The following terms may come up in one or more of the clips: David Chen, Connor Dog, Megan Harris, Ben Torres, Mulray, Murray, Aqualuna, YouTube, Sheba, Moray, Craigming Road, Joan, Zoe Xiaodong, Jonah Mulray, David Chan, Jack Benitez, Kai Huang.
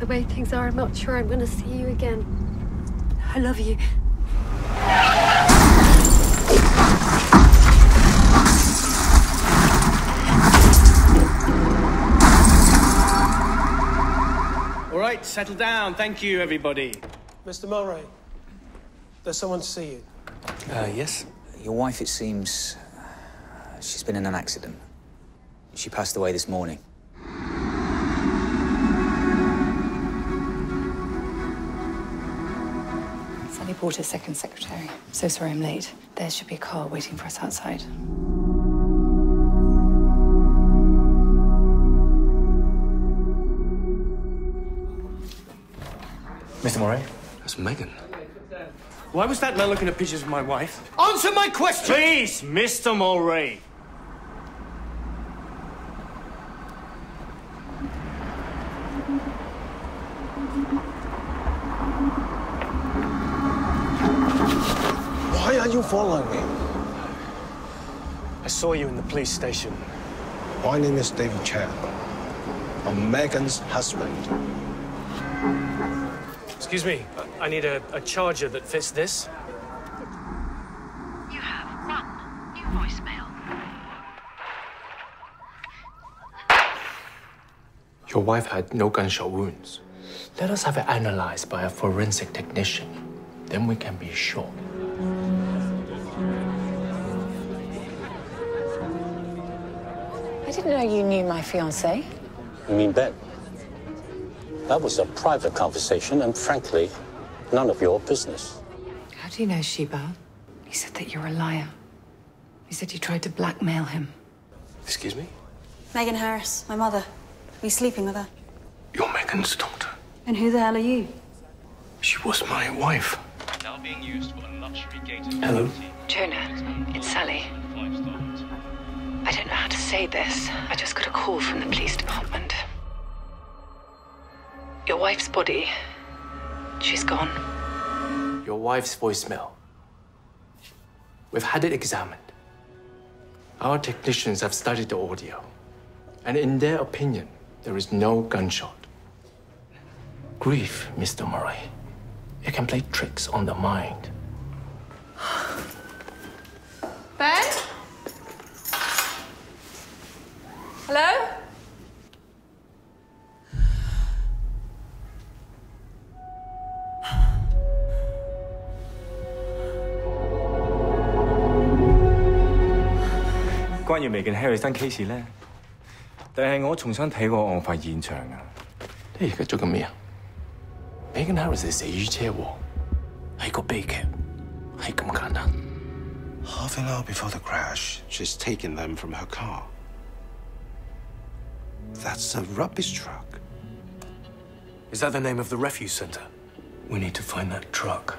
the way things are, I'm not sure I'm gonna see you again. I love you. All right, settle down. Thank you, everybody. Mr. Mulray, there's someone to see you. Yes? Your wife, it seems, she's been in an accident. She passed away this morning. Sally brought her second secretary. So sorry I'm late. There should be a car waiting for us outside. Mr. Moray? That's Megan. Why was that man looking at pictures of my wife? Answer my question! Please, Mr. Moray! Why are you following me? I saw you in the police station. My name is David Chan. I'm Megan's husband. Excuse me, I need a charger that fits this. You have one new voicemail. Your wife had no gunshot wounds. Let us have it analyzed by a forensic technician. Then we can be sure. I didn't know you knew my fiancé. You mean Ben? That was a private conversation, and frankly, none of your business. How do you know, Sheba? He said that you're a liar. He said you tried to blackmail him. Excuse me? Megan Harris, my mother. We're sleeping with her. You're Megan's daughter. And who the hell are you? She was my wife. Now being used for a luxury gated. Hello? Jonah, it's Sally. I don't know how to say this. I just got a call from the police department. Your wife's body, she's gone. Your wife's voicemail. We've had it examined. Our technicians have studied the audio, and in their opinion, there is no gunshot. Grief, Mr. Murray, it can play tricks on the mind. Ben? Hello?關於 Megan Harris 單 case 咧，但係我重新睇過案發現場啊！你而家做緊咩啊 ？Megan Harris 係死於車禍，係個悲劇，係咁簡單。Half an hour before the crash, she's taken them from her car. That's a rubbish truck. Is that the name of the refuse center? We need to find that truck.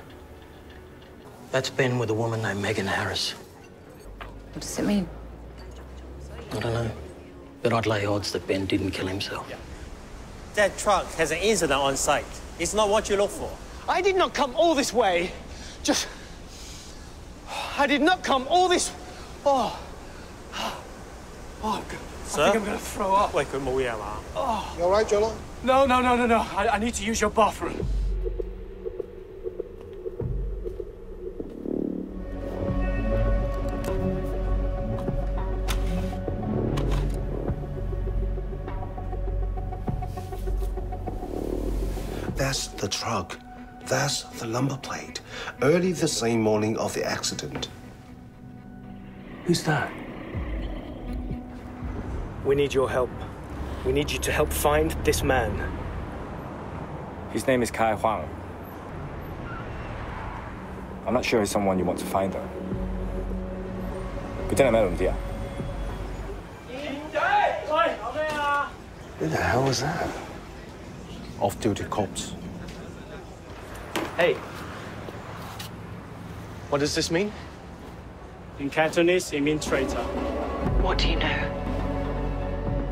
That's been with a woman named Megan Harris. What does it mean? I don't know, but I'd lay odds that Ben didn't kill himself. Yeah. That truck has an incident on site. It's not what you look for. I did not come all this way. Just... I did not come all this... Oh... Oh, God. Sir? I think I'm going to throw up. Wait, good morning, oh. You all right, Jonah? No. I need to use your bathroom. That's the truck. That's the number plate. Early the same morning of the accident. Who's that? We need your help. We need you to help find this man. His name is Kai Huang. I'm not sure he's someone you want to find, though. Who the hell was that? Off-duty cops. Hey. What does this mean? In Cantonese, it means traitor. What do you know?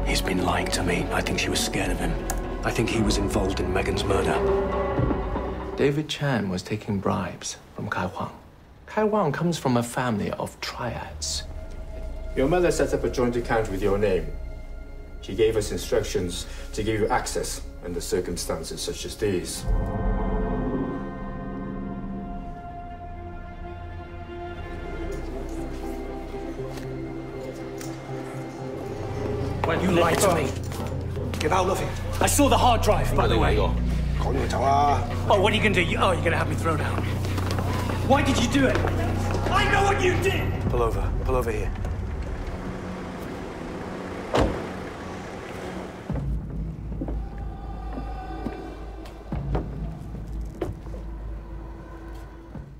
He's been lying to me. I think she was scared of him. I think he was involved in Megan's murder. David Chan was taking bribes from Kai Huang. Kai Huang comes from a family of triads. Your mother set up a joint account with your name. She gave us instructions to give you access under circumstances such as these. You lied to me. Get out of here. I saw the hard drive, by the way. Oh, what are you going to do? Oh, you're going to have me thrown out. Why did you do it? I know what you did! Pull over. Pull over here.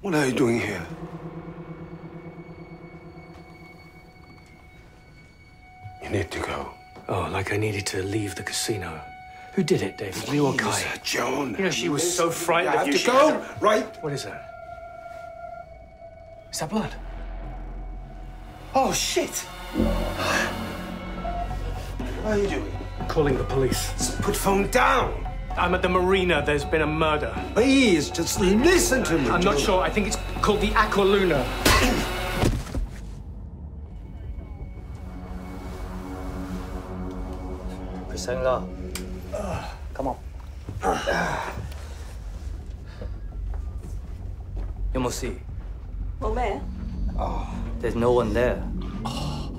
What are you doing here? You need to go. Oh, like I needed to leave the casino. Who did it, David? Please, you or Kai? Joan. You know, she was so frightened of you. You have to go, right? What is that? Is that blood? Oh, shit! What are you doing? Calling the police. So put phone down! I'm at the marina. There's been a murder. Please, just listen to me. I'm not sure. I think it's called the Aqualuna. Come on. You must see. Oh, there's no one there. Oh.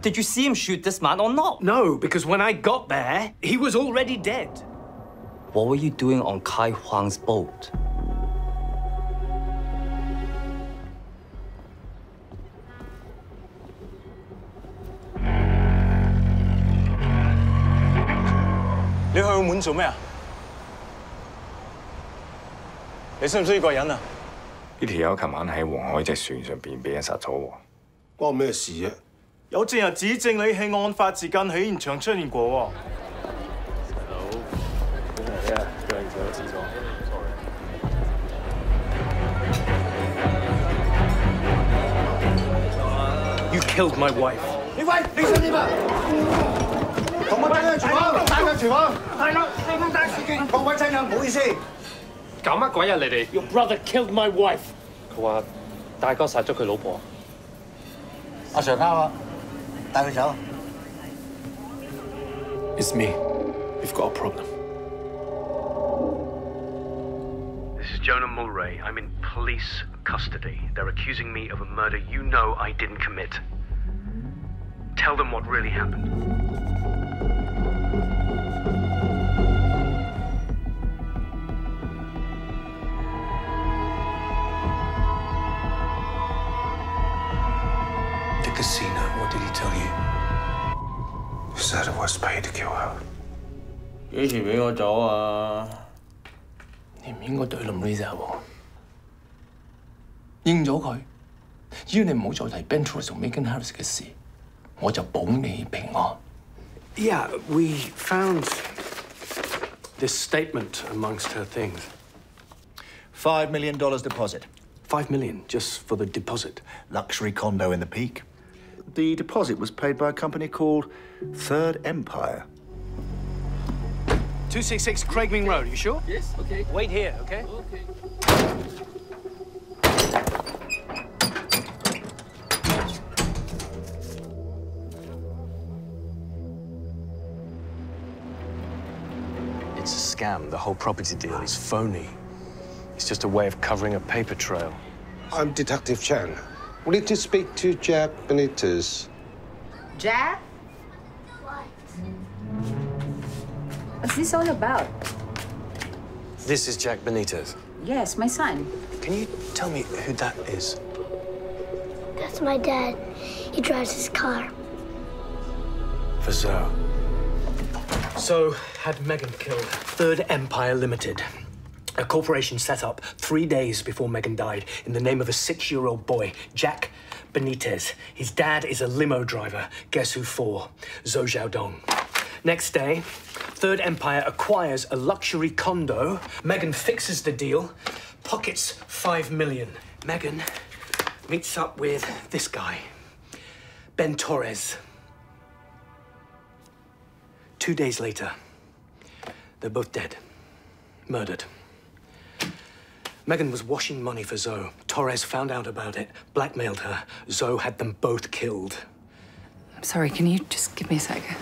Did you see him shoot this man or not? No, because when I got there, he was already dead. What were you doing on Kai Huang's boat? You going to Moray for what? Do you know this man? This idiot was on the ship of the Huang ship. What matter? There are witnesses who say you were in the scene of the crime. Hello. Yeah, going to the bathroom. Sorry. You killed my wife. You wait, listen. 同我睇下廚房，帶佢廚房。係啦，你唔帶司機，各位親友唔好意思。搞乜鬼啊你哋 ？Your brother killed my wife。佢話大哥殺咗佢老婆。阿常啱啊，帶佢走。It's me. We've got a problem. This is Jonah Mulray. I'm in police custody. They're accusing me of a murder you know I didn't commit. Tell them what really happened. What did he tell you? He said it was paid to kill her. When did you give me up? You shouldn't have told Lisa. You agreed with him. If you don't mention Ben Torres and Megan Harris' matter, I'll guarantee you peace. Yeah, we found this statement amongst her things. $5 million deposit. $5 million just for the deposit. Luxury condo in the Peak. The deposit was paid by a company called Third Empire. 266 Craigming Road, you sure? Yes, okay. Wait here, okay? Okay. It's a scam. The whole property deal is phony. It's just a way of covering a paper trail. I'm Detective Chen. We need to speak to Jack Benitez. Jack? What? What's this all about? This is Jack Benitez. Yes, my son. Can you tell me who that is? That's my dad. He drives his car. For Zoe. So had Megan killed. Third Empire Limited. A corporation set up 3 days before Megan died in the name of a 6-year-old boy, Jack Benitez. His dad is a limo driver. Guess who for? Zoe Xiaodong. Next day, Third Empire acquires a luxury condo. Megan fixes the deal, pockets $5 million. Megan meets up with this guy, Ben Torres. 2 days later, they're both dead, murdered. Megan was washing money for Zoe. Torres found out about it, blackmailed her. Zoe had them both killed. I'm sorry, can you just give me a sec?